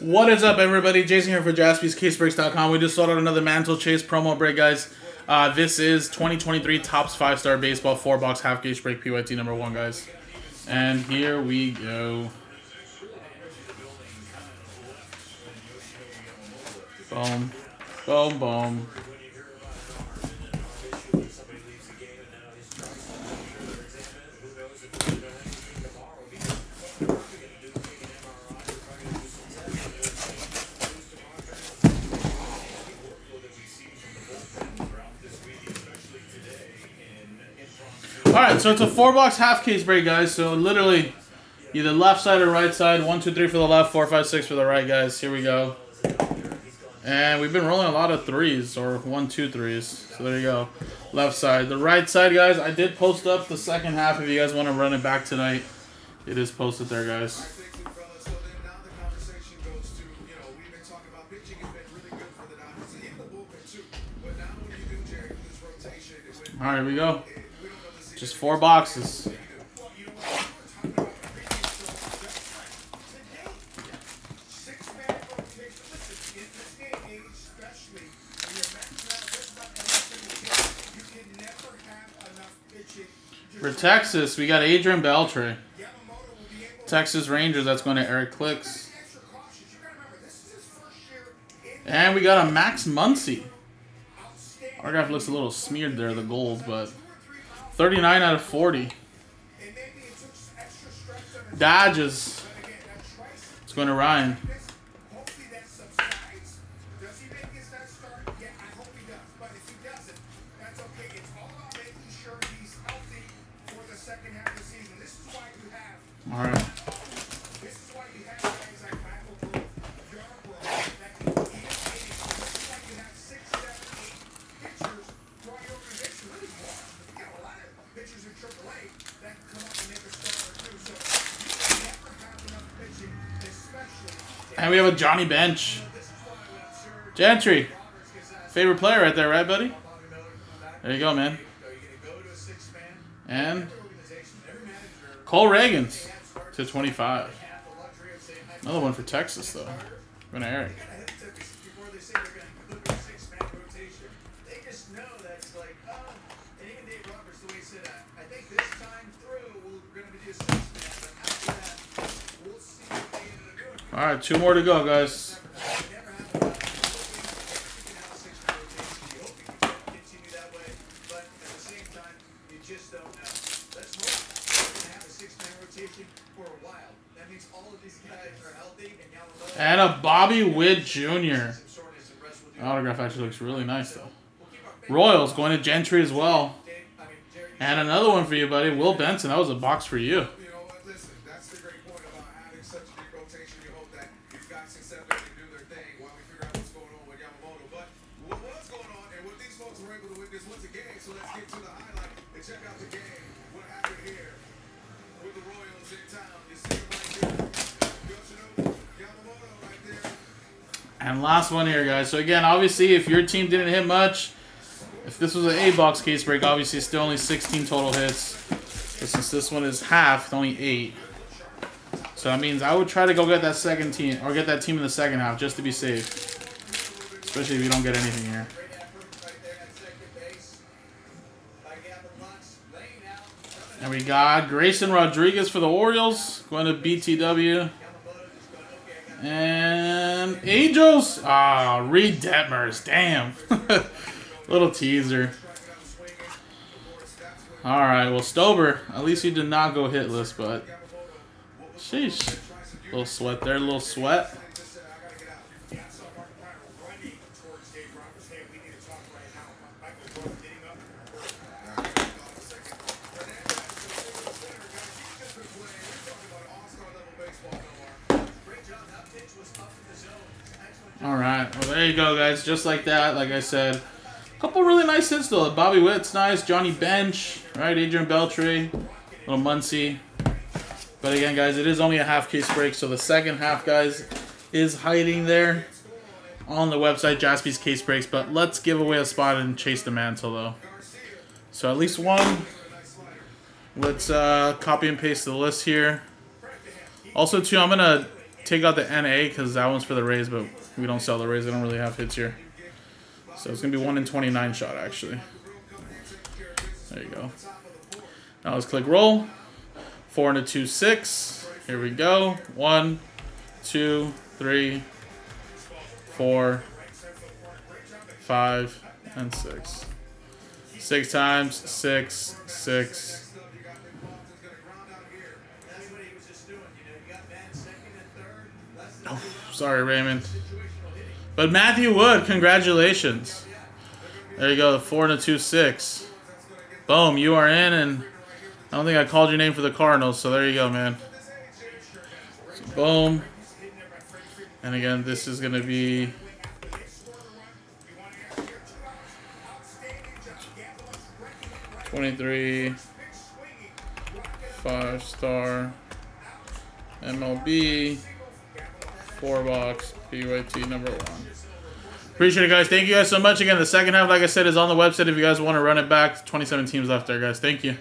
What is up, everybody? Jason here for JaspysCasebreaks.com. We just sold out another Mantle Chase promo break, guys. This is 2023 Topps 5 Star Baseball 4-box half-gauge break PYT number 1, guys. And here we go. Boom. Boom, boom. Alright, so it's a 4-box half-case break, guys. So literally, either left side or right side. 1, 2, 3 for the left, 4, 5, 6 for the right, guys. Here we go. And we've been rolling a lot of 3s, or 1, 2, 3s. So there you go. Left side. The right side, guys, I did post up the second half if you guys want to run it back tonight. It is posted there, guys. Alright, here we go. Just 4 boxes. For Texas, we got Adrian Beltre. Texas Rangers, that's going to Eric Klix. And we got a Max Muncy. Our graph looks a little smeared there, the gold, but 39 out of 40. Dodgers. It's going to Ryan. All right. And we have a Johnny Bench. Gentry. Favorite player right there, right, buddy? There you go, man. And Cole Ragans /25. Another one for Texas, though. Going to Eric. All right, 2 more to go, guys. And a Bobby Witt Jr. Autograph actually looks really nice, though. Royals going to Gentry as well. And another one for you, buddy. Will Benson, that was a box for you. And last one here, guys. So again, obviously, if your team didn't hit much, if this was an 8-box case break, obviously it's still only 16 total hits. But since this one is half, it's only 8. So that means I would try to go get that second team, or get that team in the second half, just to be safe. Especially if you don't get anything here. And we got Grayson Rodriguez for the Orioles, going to BTW. And Angels. Ah, Reed Detmers. Damn. Little teaser. All right, well, Stober, at least he did not go hitless, but sheesh. Little sweat there, little sweat. All right, well, there you go, guys. Just like that, like I said, a couple really nice hits, though. Bobby Witt's nice, Johnny Bench, right? Adrian Beltre, little Muncy. But again, guys, it is only a half-case break, so the second half, guys, is hiding there on the website, Jaspy's Case Breaks. But let's give away a spot and chase the Mantle, though. So at least one. Let's copy and paste the list here. Also, too, I'm going to take out the NA because that one's for the Rays, but we don't sell the Rays. They don't really have hits here. So it's going to be 1 in 29 shot, actually. There you go. Now let's click roll. 4 into 2, 6. Here we go. 1, 2, 3, 4, 5, and 6. 6 times, 6, 6. Oh, sorry, Raymond. But Matthew Wood, congratulations. There you go, the 4 and a 2, 6. Boom, you are in, and I don't think I called your name for the Cardinals, so there you go, man. So boom. And again, this is going to be... '23 5-star MLB 4-box PYT #1. Appreciate it, guys. Thank you guys so much. Again, the second half, like I said, is on the website if you guys want to run it back. 27 teams left there, guys. Thank you.